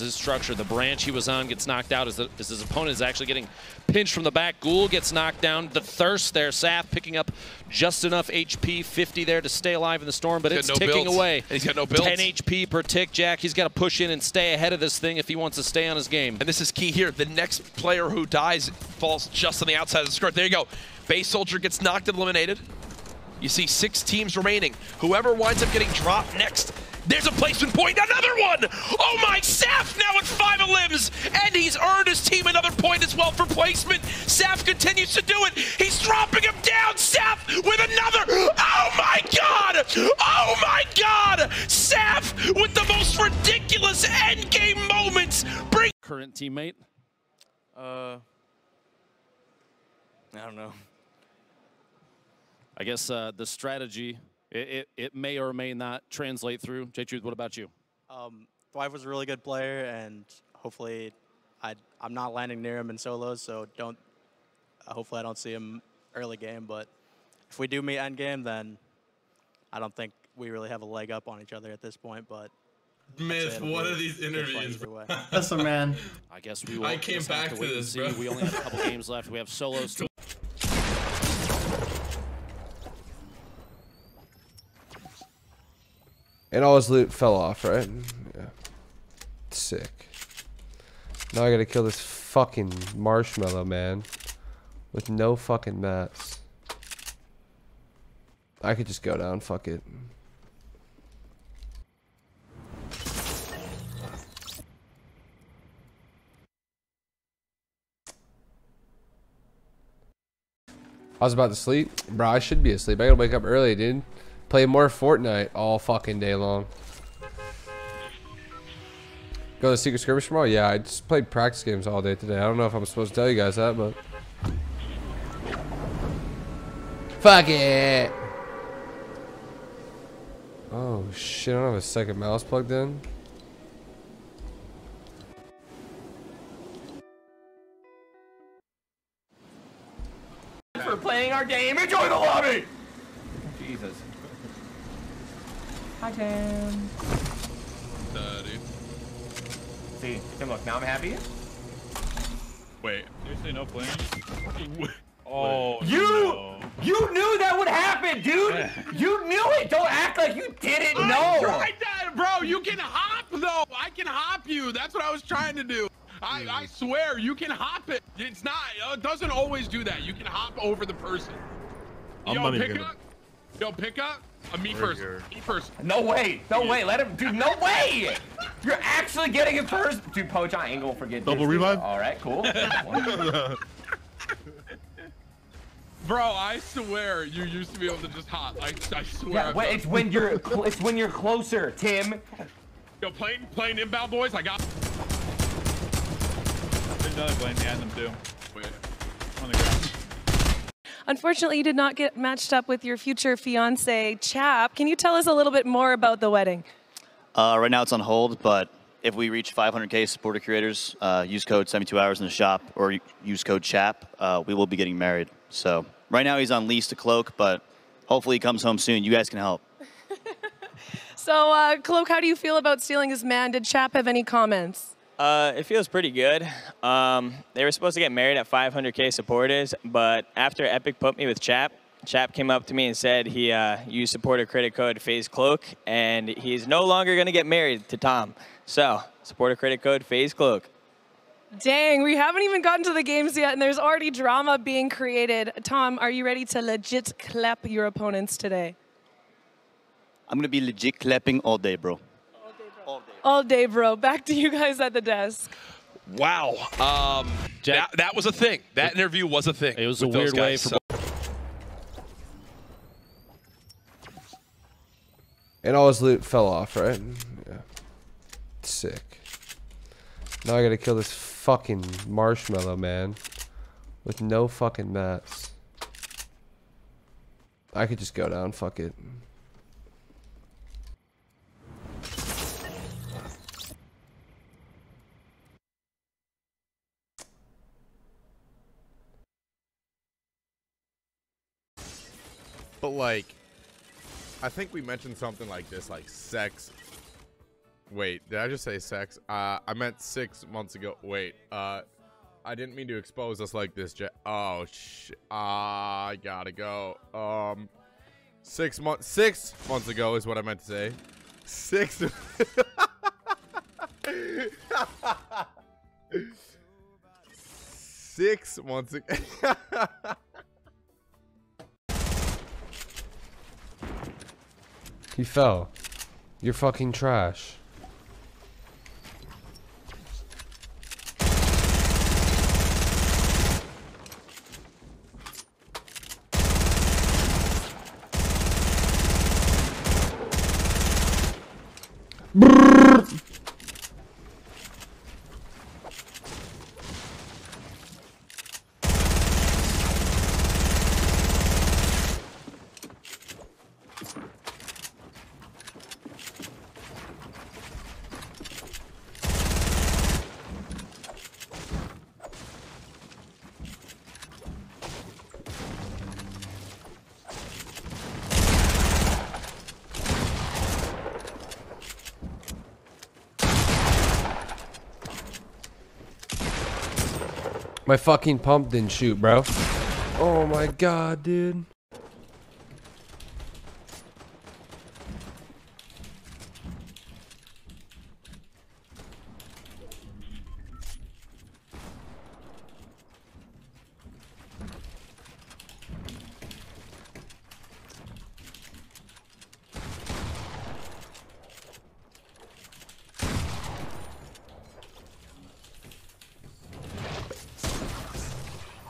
loses his structure. The branch he was on gets knocked out as his opponent is actually getting pinched from the back. Ghoul gets knocked down. The thirst there, Saf picking up just enough HP, 50 there to stay alive in the storm, but it's ticking away. And he's got no build. 10 HP per tick, Jack. He's got to push in and stay ahead of this thing if he wants to stay on his game. And this is key here. The next player who dies falls just on the outside of the skirt. There you go. Base Soldier gets knocked and eliminated. You see 6 teams remaining. Whoever winds up getting dropped next, there's a placement point, another one! Oh my, Saf now at 5 limbs, and he's earned his team another point as well for placement. Saf continues to do it. He's dropping him down, Saf with another. Oh my God! Oh my God! Saf with the most ridiculous endgame moments. Bring current teammate. I don't know. I guess the strategy, it may or may not translate through. J-Truth, what about you? Wyve was a really good player, and hopefully I'm not landing near him in solos, so don't. Hopefully I don't see him early game, but if we do meet end game, then I don't think we really have a leg up on each other at this point, but. Myth, one of these interviews. That's a man. I guess we will. I came back to this, bro. We only have a couple games left. We have solos. And all his loot fell off, right? Yeah. Sick. Now I gotta kill this fucking marshmallow man with no fucking mats. I could just go down, fuck it. I was about to sleep. Bro, I should be asleep. I gotta wake up early, dude. Play more Fortnite all fucking day long. Go to Secret Skirmish tomorrow? Yeah, I just played practice games all day today. I don't know if I'm supposed to tell you guys that, but... Fuck it! Oh shit, I don't have a second mouse plugged in. For playing our game, enjoy the lobby! Jesus. Hi, Tim. Dude. See, Tim, look, now I'm happy. Wait. Seriously, no plan? Oh, You knew that would happen, dude! You knew it! Don't act like you didn't know! I tried that, bro! You can hop, though! I can hop you! That's what I was trying to do! I swear, you can hop it! It's not, it doesn't always do that. You can hop over the person. Yo, pick up! Yo, pick up! Me first. Me first. No way. No way. Let him. Dude, no way. You're actually getting it first. Dude, Poach, I ain't gonna forget. Double revive. All right, cool. Bro, I swear you used to be able to just hop. I swear. Yeah, it's when you're closer, Tim. Yo, playing inbound, boys. I got. There's another plane behind them too. Wait. On the ground. Unfortunately, you did not get matched up with your future fiancé, Chap. Can you tell us a little bit more about the wedding? Right now it's on hold, but if we reach 500K supporter creators, use code 72hours in the shop or use code Chap, we will be getting married. So right now he's on lease to Cloak, but hopefully he comes home soon. You guys can help. So Cloak, how do you feel about stealing his man? Did Chap have any comments? It feels pretty good. They were supposed to get married at 500K supporters, but after Epic put me with Chap, Chap came up to me and said he used supporter credit code PhaseCloak, and he's no longer going to get married to Tom. So, supporter credit code PhaseCloak. Dang, we haven't even gotten to the games yet, and there's already drama being created. Tom, are you ready to legit clap your opponents today? I'm going to be legit clapping all day, bro. All day, bro. Back to you guys at the desk. Wow. Jack, that was a thing. That interview was a thing. It was a weird way. And all his loot fell off, right? Yeah. Sick. Now I gotta kill this fucking marshmallow man with no fucking mats. I could just go down. Fuck it. But like, I think we mentioned something like this, like sex Wait, did I just say sex? I meant 6 months ago. Wait, I didn't mean to expose us like this, Jack. Oh, shit. I gotta go. 6 months ago is what I meant to say. 6 months ago. He fell. You're fucking trash. My fucking pump didn't shoot, bro. Oh my god, dude.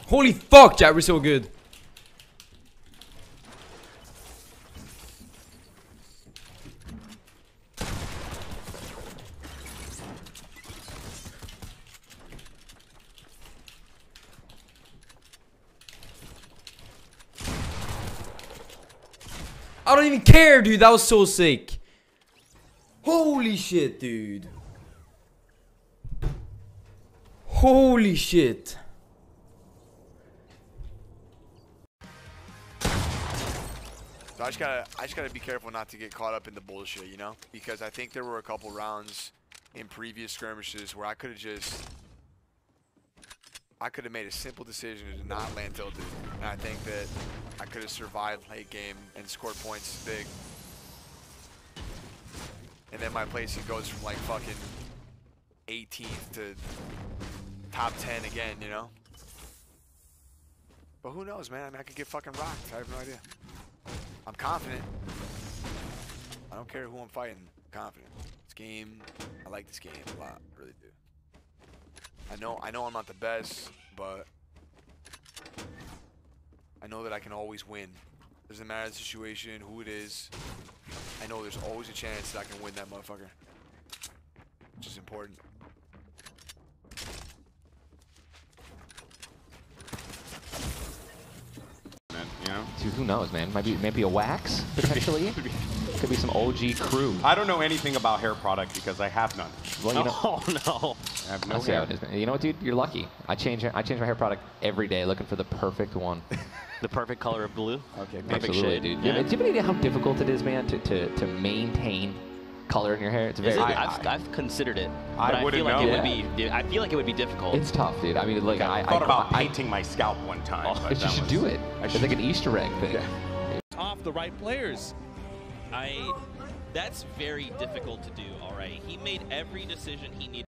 Holy fuck, Chap, we're so good. I don't even care, dude. That was so sick. Holy shit, dude. Holy shit. So I just gotta be careful not to get caught up in the bullshit, you know? Because I think there were a couple rounds in previous skirmishes where I could have made a simple decision to not land tilted. And I think that I could have survived late game and scored points big. And then my placing goes from like fucking 18th to top 10 again, you know? But who knows, man? I mean, I could get fucking rocked. I have no idea. I'm confident. I don't care who I'm fighting. I'm confident. This game, I like this game a lot. I really do. I know I'm not the best, but I know that I can always win. Doesn't matter the situation, who it is. I know there's always a chance that I can win that motherfucker. Which is important. Dude, who knows, man? Maybe a wax, potentially? Could be some OG crew. I don't know anything about hair product because I have none. Well, you know, I have no hair. You know what, dude? You're lucky. I change my hair product every day looking for the perfect one. The perfect color of blue? Okay, absolutely, dude. Yeah. Do you have any idea how difficult it is, man, to maintain color in your hair? It's very. I've considered it. I feel like it would be difficult. It's tough, dude. I mean, like I thought about painting my scalp one time. Oh, you should do it. It's like an Easter egg thing. Yeah. Off the right players. That's very difficult to do. All right, he made every decision he needed.